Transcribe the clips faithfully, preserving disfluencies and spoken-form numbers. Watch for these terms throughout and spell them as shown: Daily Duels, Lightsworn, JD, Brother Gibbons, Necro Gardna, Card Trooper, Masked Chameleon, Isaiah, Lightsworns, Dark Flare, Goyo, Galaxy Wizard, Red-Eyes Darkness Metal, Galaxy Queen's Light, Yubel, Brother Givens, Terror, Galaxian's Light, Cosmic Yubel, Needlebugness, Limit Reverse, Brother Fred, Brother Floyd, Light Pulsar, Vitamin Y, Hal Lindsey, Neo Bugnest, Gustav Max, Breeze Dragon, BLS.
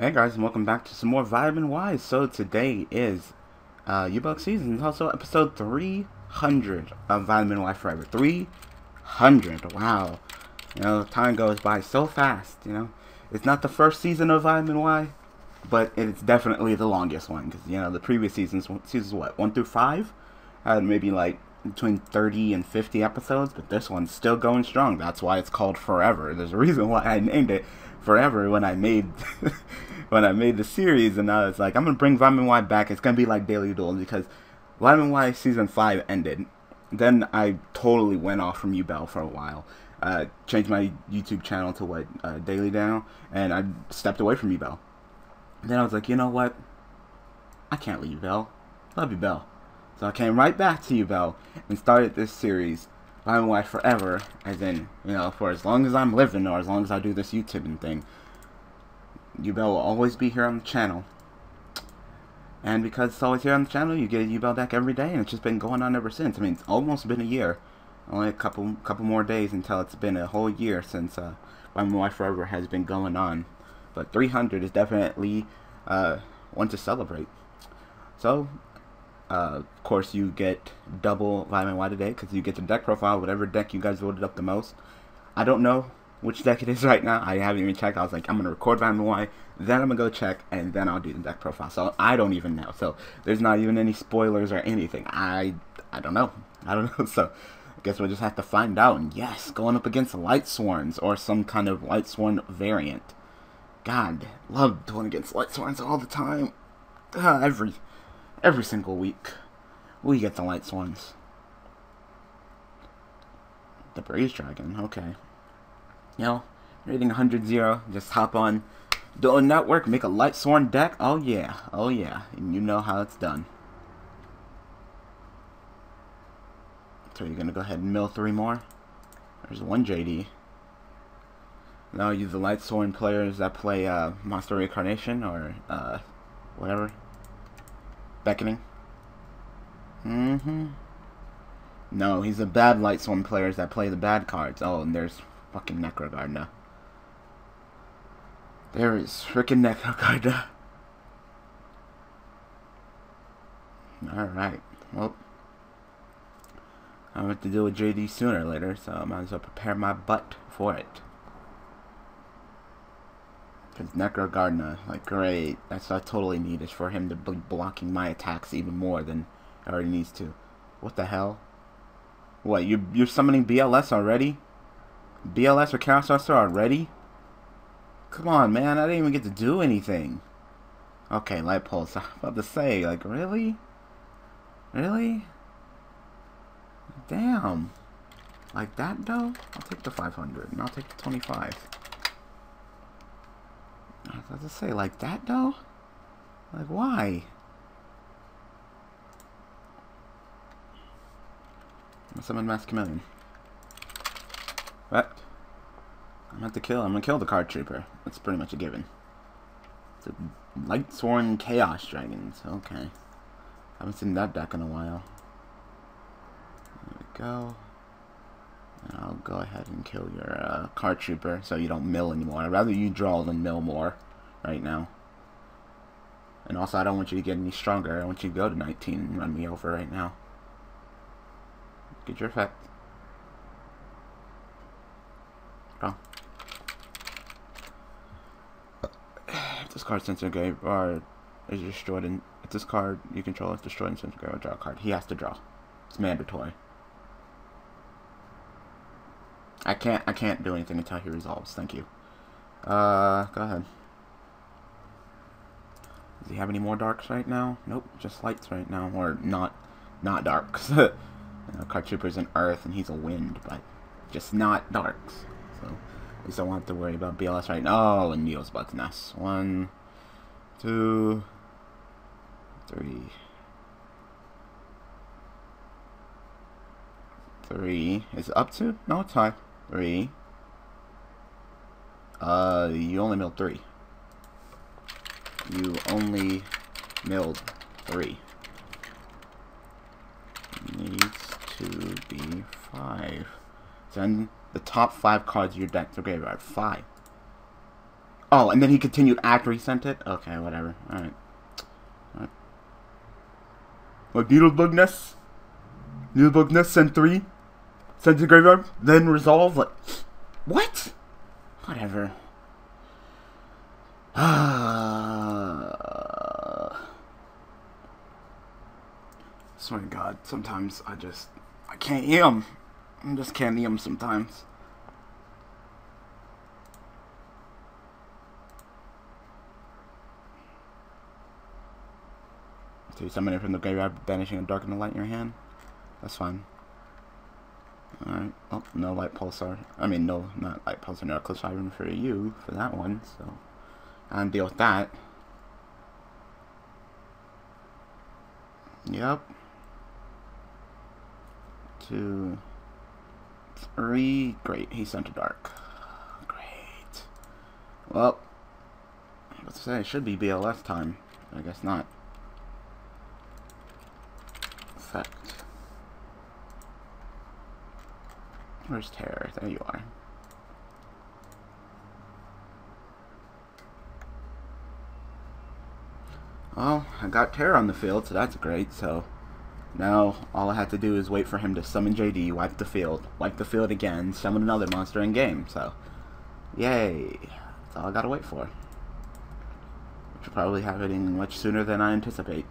Hey guys, and welcome back to some more Vitamin Y. So today is uh, Yubel season. It's also episode three hundred of Vitamin Y Forever. three hundred, wow. You know, time goes by so fast, you know. It's not the first season of Vitamin Y, but it's definitely the longest one. Because, you know, the previous seasons, seasons what, one through five? Uh, maybe like between thirty and fifty episodes, but this one's still going strong. That's why it's called Forever. There's a reason why I named it Forever when I made when I made the series, and now it's like I'm gonna bring Vitamin Y back. It's gonna be like Daily Duels because Vitamin Y season five ended. Then I totally went off from Yubel for a while. Uh, changed my YouTube channel to what uh, Daily Down, and I stepped away from Yubel. Then I was like, you know what? I can't leave Yubel. Love Yubel. So I came right back to Yubel and started this series, Vitamin Y Forever, as in, you know, for as long as I'm living or as long as I do this YouTubing thing, Yubel will always be here on the channel. And because it's always here on the channel, you get a Yubel deck every day, and it's just been going on ever since. I mean, it's almost been a year. Only a couple couple more days until it's been a whole year since uh, Vitamin Y Forever has been going on. But three hundred is definitely uh, one to celebrate. So Uh, of course, you get double Vitamin Y today because you get the deck profile, whatever deck you guys voted up the most. I don't know which deck it is right now. I haven't even checked. I was like, I'm going to record Vitamin Y, then I'm going to go check, and then I'll do the deck profile. So I don't even know. So there's not even any spoilers or anything. I I don't know. I don't know. So I guess we'll just have to find out. And yes, going up against Lightsworns or some kind of Lightsworn variant. God, love going against Lightsworns all the time. Uh, every... Every single week, we get the Lightsworns. The Breeze Dragon, okay. You know, rating one hundred zero, just hop on Dual Network, make a Lightsworn deck. Oh yeah, oh yeah, and you know how it's done. So you're gonna go ahead and mill three more. There's one J D. Now you the Lightsworn players that play uh, Monster Reincarnation or uh, whatever. Beckoning. Mm-hmm. No, he's a bad Lightsworn players that play the bad cards. Oh, and there's fucking Necro Gardna. There is freaking Necro Gardna. Alright. Well, I'm going to have to deal with J D sooner or later, so I might as well prepare my butt for it. Because Necro Gardna, like, great. That's what I totally need, is for him to be blocking my attacks even more than it already needs to. What the hell? What, you, you're summoning B L S already? B L S or Chaos Sorcerer already? Come on, man, I didn't even get to do anything. Okay, Light Pulsar. I'm about to say, like, really? Really? Damn. Like that, though? I'll take the five hundred, and I'll take the twenty-five. I was about to say, like that though? Like, why? I'm summoning Masked Chameleon. What? I'm gonna have to kill. I'm gonna kill the Card Trooper. That's pretty much a given. The Lightsworn Chaos Dragons. Okay. I haven't seen that deck in a while. There we go. I'll go ahead and kill your uh, Card Trooper so you don't mill anymore. I'd rather you draw than mill more right now. And also, I don't want you to get any stronger. I want you to go to nineteen and run me over right now. Get your effect. Oh. If this card sends to grave or is destroyed, in, if this card you control is destroyed and sent to grave or draw a card, he has to draw. It's mandatory. I can't, I can't do anything until he resolves. Thank you. Uh, go ahead. Does he have any more darks right now? Nope, just lights right now. Or not, not darks. You know, Card Trooper's an earth and he's a wind, but just not darks. So, at least I won't have to worry about B L S right now. Oh, and Neo Bugnest. One, two, three. Three. Is it up two? No, it's high. Three. Uh, you only milled three. You only milled three. Needs to be five. Send the top five cards of your deck to graveyard. Five. Oh, and then he continued after he sent it? Okay, whatever. Alright. All right. Like Needlebugness? Needlebugness sent three? Sent to the graveyard? Then resolve? Like, what? Whatever. Swear to God, sometimes I just... I can't eat them. I just can't eat them sometimes. So you summon it from the graveyard, banishing a dark and a light in your hand? That's fine. Alright. Oh, no Light Pulsar. I mean, no, not Light Pulsar, no Eclipse Siren for you, for that one, so... I deal with that. Yep. Two. Three. Great, he sent a dark. Great. Well, let's say it should be B L S time. I guess not. Effect. Where's Terror? There you are. Well, I got Terror on the field, so that's great. So now all I have to do is wait for him to summon J D, wipe the field, wipe the field again, summon another monster in game. So yay, that's all I gotta wait for. Which will probably happen much sooner than I anticipate.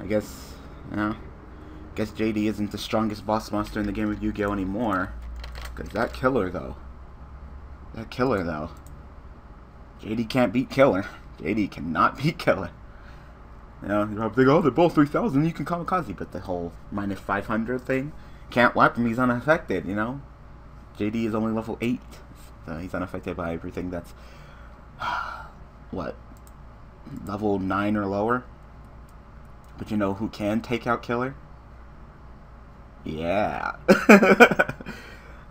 I guess, you know, I guess J D isn't the strongest boss monster in the game of Yu-Gi-Oh anymore. Cause that killer though, that killer though, J D can't beat killer. J D cannot beat killer. You know, you probably think, oh, they're both three thousand, you can kamikaze, but the whole minus five hundred thing, can't wipe him, he's unaffected, you know? J D is only level eight, so he's unaffected by everything that's, what, level nine or lower? But you know who can take out killer? Yeah.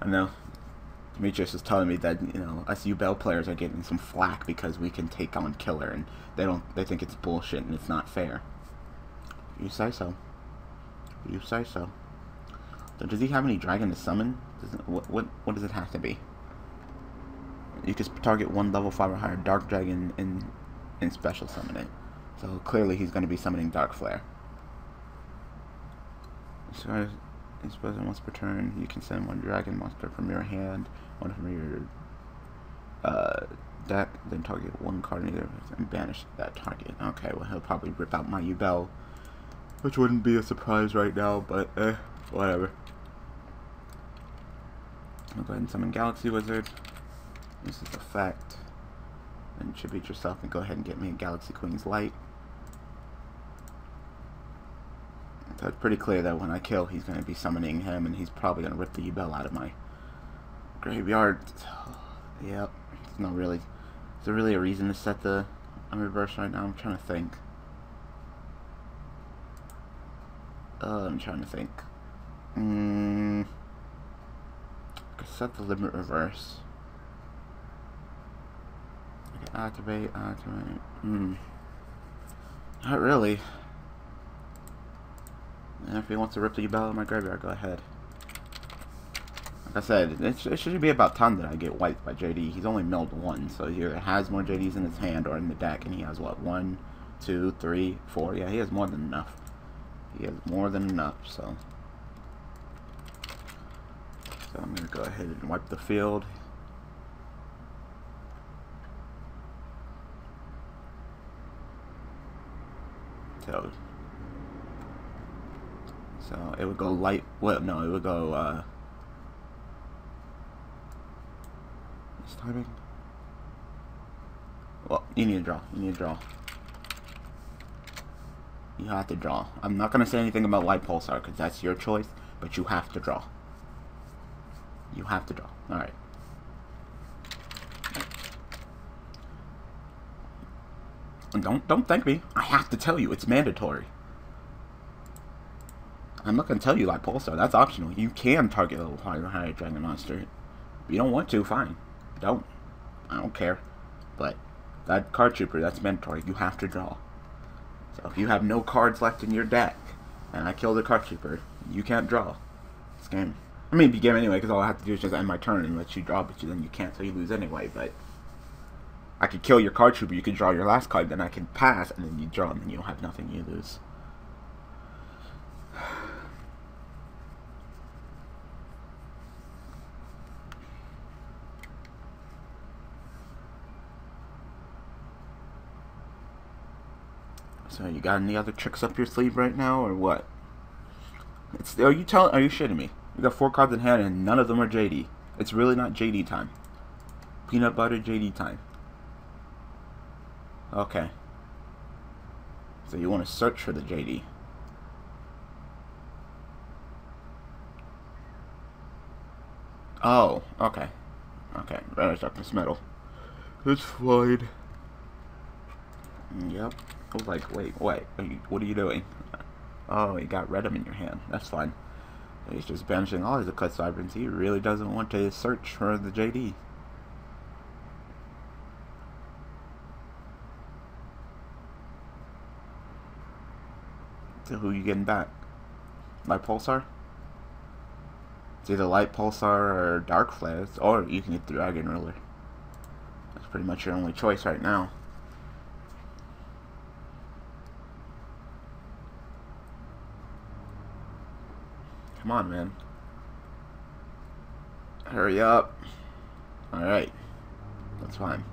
I know. Demetrius is telling me that, you know, us Yubel players are getting some flack because we can take on killer, and they don't, they think it's bullshit and it's not fair. You say so. You say so. So does he have any dragon to summon? Does it, what, what, what does it have to be? You can target one level five or higher dark dragon and, and special summon it. So clearly he's going to be summoning Dark Flare. So it's present once per turn. You can send one dragon monster from your hand, one from your uh, deck, then target one card in either of us and banish that target. Okay, well he'll probably rip out my Yubel, which wouldn't be a surprise right now, but eh, whatever. I'll go ahead and summon Galaxy Wizard. This is effect. And tribute yourself and go ahead and get me a Galaxy Queen's Light. So it's pretty clear that when I kill, he's going to be summoning him, and he's probably going to rip the Yubel out of my graveyard. Yep. It's not really... Is there really a reason to set the on reverse right now? I'm trying to think. Uh, I'm trying to think. Mm, I could set the limit reverse. I could activate, activate... Hmm. Not really. And if he wants to rip the Yubel out of my graveyard, go ahead. Like I said, it, sh it should be about time that I get wiped by J D. He's only milled one, so he either has more J Ds in his hand or in the deck, and he has, what, one, two, three, four? Yeah, he has more than enough. He has more than enough, so. So I'm going to go ahead and wipe the field. So... So it would go light. Well, no, it would go. Uh, it's timing. Well, you need to draw. You need to draw. You have to draw. I'm not gonna say anything about Light Pulsar because that's your choice, but you have to draw. You have to draw. All right. And don't don't thank me. I have to tell you, it's mandatory. I'm not going to tell you Light Pulsar, that's optional. You can target level higher or higher dragon monster. If you don't want to, fine. Don't. I don't care. But that Card Trooper, that's mandatory. You have to draw. So if you have no cards left in your deck, and I kill the Card Trooper, you can't draw. It's game. I mean, it'd be game anyway, because all I have to do is just end my turn and let you draw, but you, then you can't, so you lose anyway, but I could kill your Card Trooper, you could draw your last card, then I can pass, and then you draw, and then you don't have nothing, you lose. So you got any other tricks up your sleeve right now, or what? It's, are you telling? Are you shitting me? You got four cards in hand, and none of them are J D. It's really not J D time. Peanut butter J D time. Okay. So you want to search for the J D. Oh, okay. Okay, Red-Eyes Darkness Metal. It's fine. Yep. I was like, wait, wait, are you, what are you doing? Oh, you got Redem in your hand. That's fine. He's just banishing all his Eclipse Vibrance. He really doesn't want to search for the J D. So who are you getting back? Light Pulsar? It's either Light Pulsar or Dark Flare, or you can get the Dragon Ruler. That's pretty much your only choice right now. Come on, man. Hurry up. Alright. That's fine.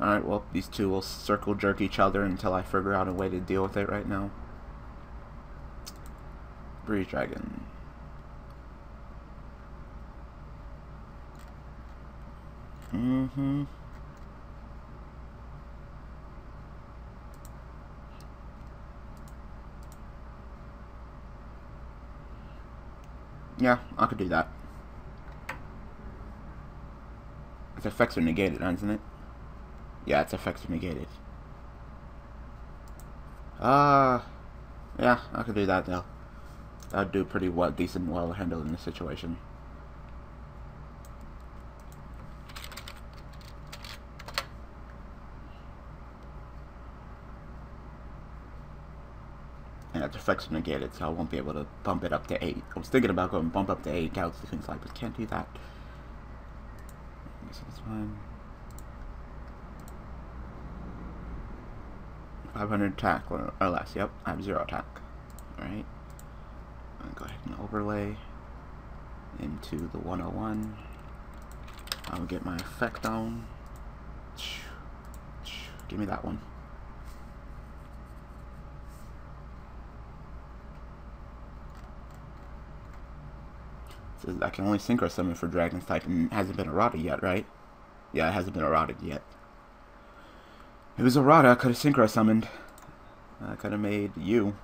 Alright, well, these two will circle jerk each other until I figure out a way to deal with it right now. Breeze Dragon. Mm-hmm. Yeah, I could do that. Its effects are negated, isn't it? Yeah, its effects are negated. Ah, uh, yeah, I could do that though. That'd do pretty well, decent, well handled in this situation. And its effects are negated, so I won't be able to bump it up to eight. I was thinking about going bump up to eight Galaxy Queen's Light, but can't do that. So that's fine. five hundred attack or, or less. Yep, I have zero attack. Alright. Go ahead and overlay into the one oh one. I'll get my effect on. Give me that one. I can only synchro summon for Dragon's type, and it hasn't been errata yet, right? Yeah, it hasn't been errata yet. If it was errata, I could have synchro summoned. I could have made you.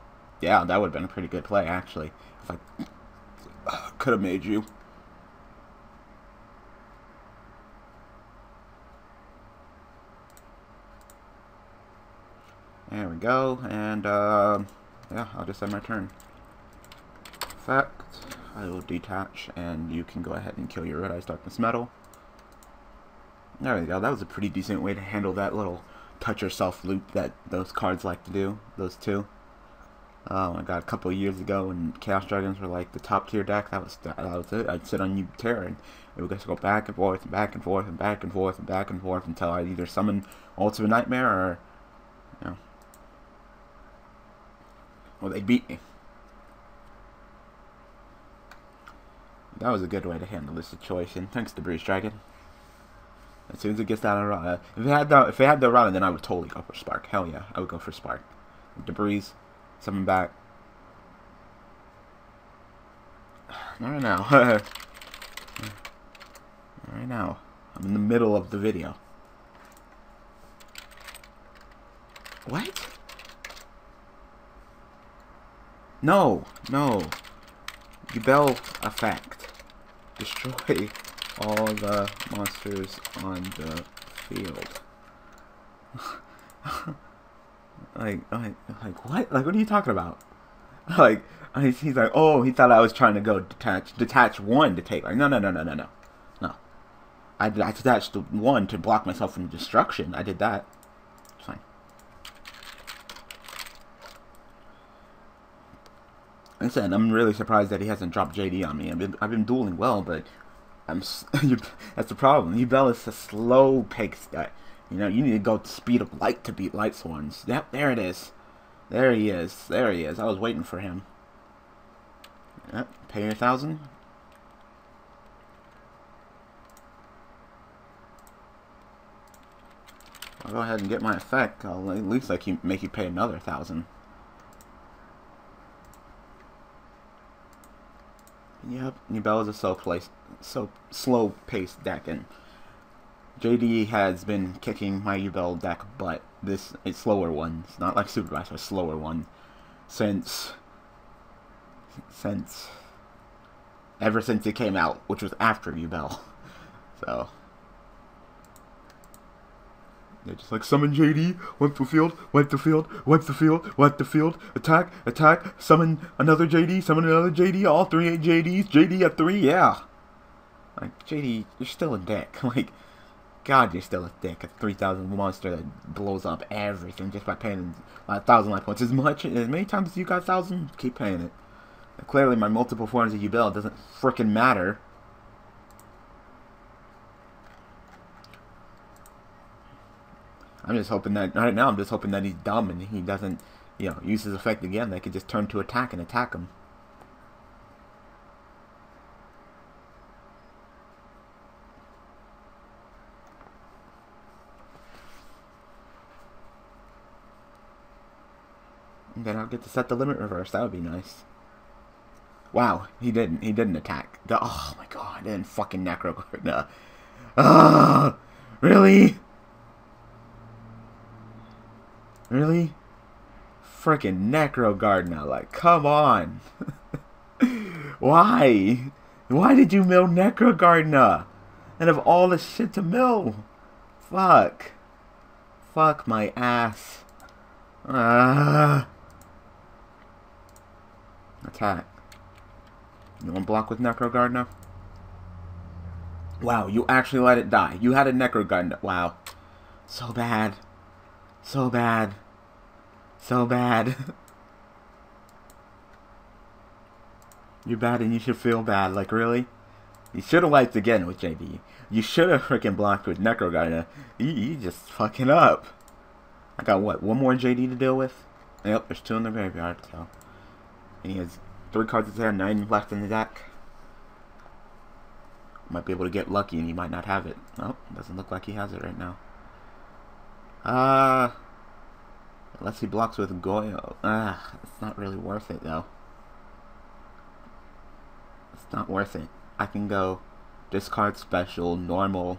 Yeah, that would have been a pretty good play, actually. If I could have made you. There we go, and uh, yeah, I'll just end my turn. Effect. I will detach, and you can go ahead and kill your Red-Eyes Darkness Metal. There we go. That was a pretty decent way to handle that little touch yourself loop that those cards like to do. Those two. Um, I got a couple of years ago when Chaos Dragons were like the top tier deck. That was that was it. I'd sit on Terror, and it would just go back and forth and back and forth and back and forth and back and forth until I either summon Ultimate Nightmare or, you know, well, they beat me. That was a good way to handle this situation. Thanks to Breeze Dragon. As soon as it gets that errata, if it had the if it had the errata, then I would totally go for Spark. Hell yeah, I would go for Spark. Debris, summon back. Not right now. Not right now. I'm in the middle of the video. What? No, no. Yubel effect. Destroy all the monsters on the field. like, like, like, what? Like, what are you talking about? Like, he's like, oh, he thought I was trying to go detach, detach one to take. Like, no, no, no, no, no, no, no. I, I detached the one to block myself from destruction. I did that. It's fine. I said, I'm really surprised that he hasn't dropped J D on me. I've been, I've been dueling well, but I'm. That's the problem. Yubel is a slow-paced deck. You know, you need to go to speed of light to beat Lightsworns. Yep, there it is. There he is. There he is. I was waiting for him. Yep, pay a thousand. I'll go ahead and get my effect. I'll at least like you make you pay another thousand. Yep, Yubel is a so placed, so slow-paced deck, and J D has been kicking my Yubel deck butt. This a slower one. It's not like Super Bash, a slower one. Since, since, ever since it came out, which was after Yubel, so. They're just like, summon J D, wipe the field, wipe the field, wipe the field, wipe the field, attack, attack, summon another J D, summon another J D, all three eight J Ds, J D at three, yeah. Like, J D, you're still a dick. Like, God, you're still a dick. A three thousand monster that blows up everything just by paying one thousand life points. As much, as many times as you got one thousand, keep paying it. Now, clearly, my multiple forms of Yubel doesn't frickin' matter. I'm just hoping that, right now, I'm just hoping that he's dumb and he doesn't, you know, use his effect again. They could just turn to attack and attack him. And then I'll get to set the limit reverse. That would be nice. Wow, he didn't. He didn't attack. The, oh my god, and fucking Necro Gardna. Ah, really? Really? Frickin' Necro Gardna, like, come on! Why? Why did you mill Necro Gardna? And of all the shit to mill? Fuck. Fuck my ass. Uh, attack. You wanna block with Necro Gardna? Wow, you actually let it die. You had a Necro Gardna. Wow. So bad. So bad. So bad. You're bad and you should feel bad. Like, really? You should have wiped again with J D. You should have freaking blocked with Necro Gardna. You, you just fucking up. I got, what, one more J D to deal with? Yep, there's two in the graveyard, so. And he has three cards in his hand, nine left in the deck. Might be able to get lucky and he might not have it. Oh, doesn't look like he has it right now. Uh, unless he blocks with Goyo. Ah, uh, it's not really worth it, though. It's not worth it. I can go discard special, normal.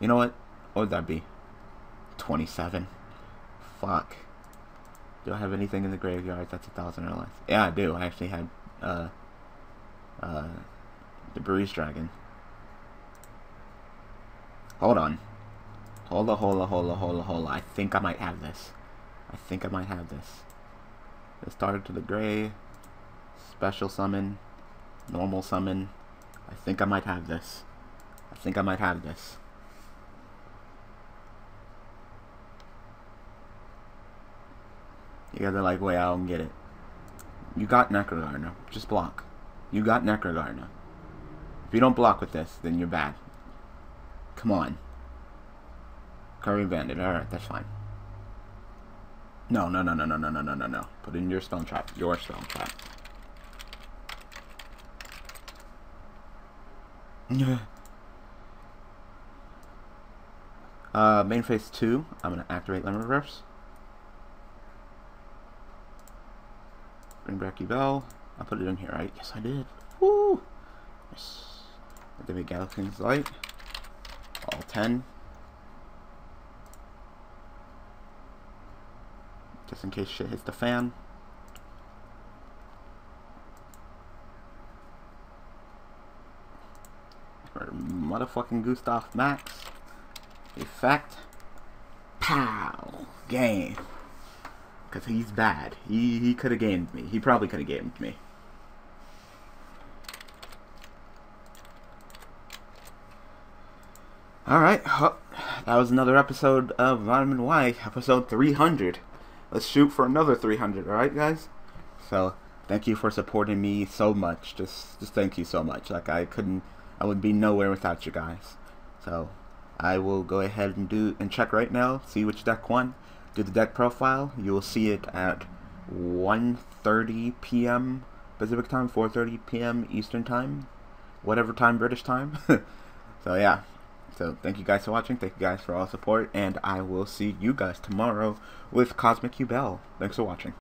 You know what? What would that be? twenty-seven. Fuck. Do I have anything in the graveyard that's a thousand or less? Yeah, I do. I actually had, uh, uh, the Breeze Dragon. Hold on. Hola, hola, hola, hola, hola. I think I might have this. I think I might have this. Starter to the gray. Special summon. Normal summon. I think I might have this. I think I might have this. You guys are like, wait, I don't get it. You got Necro Gardna. Just block. You got Necro Gardna. If you don't block with this, then you're bad. Come on. Curry Bandit, alright, that's fine. No, no, no, no, no, no, no, no, no, no. Put in your spell trap, your spell trap. uh, main phase two, I'm gonna activate Limit Reverse. Bring back Yubel. I put it in here, right? Yes, I did. Woo! Yes. Give me Galaxian's Light. All ten. Just in case shit hits the fan. Or motherfucking Gustav Max. Effect. Pow! Game. Because he's bad. He, he could have gamed me. He probably could have gamed me. Alright. Oh, that was another episode of Vitamin Y. Episode three hundred. Let's shoot for another three hundred, alright guys? So, thank you for supporting me so much. Just just thank you so much. Like, I couldn't, I would be nowhere without you guys. So, I will go ahead and do and check right now, see which deck won, do the deck profile. You will see it at one thirty p m Pacific time, four thirty p m Eastern time, whatever time British time. So yeah, so thank you guys for watching, thank you guys for all support, and I will see you guys tomorrow with Cosmic Yubel. Thanks for watching.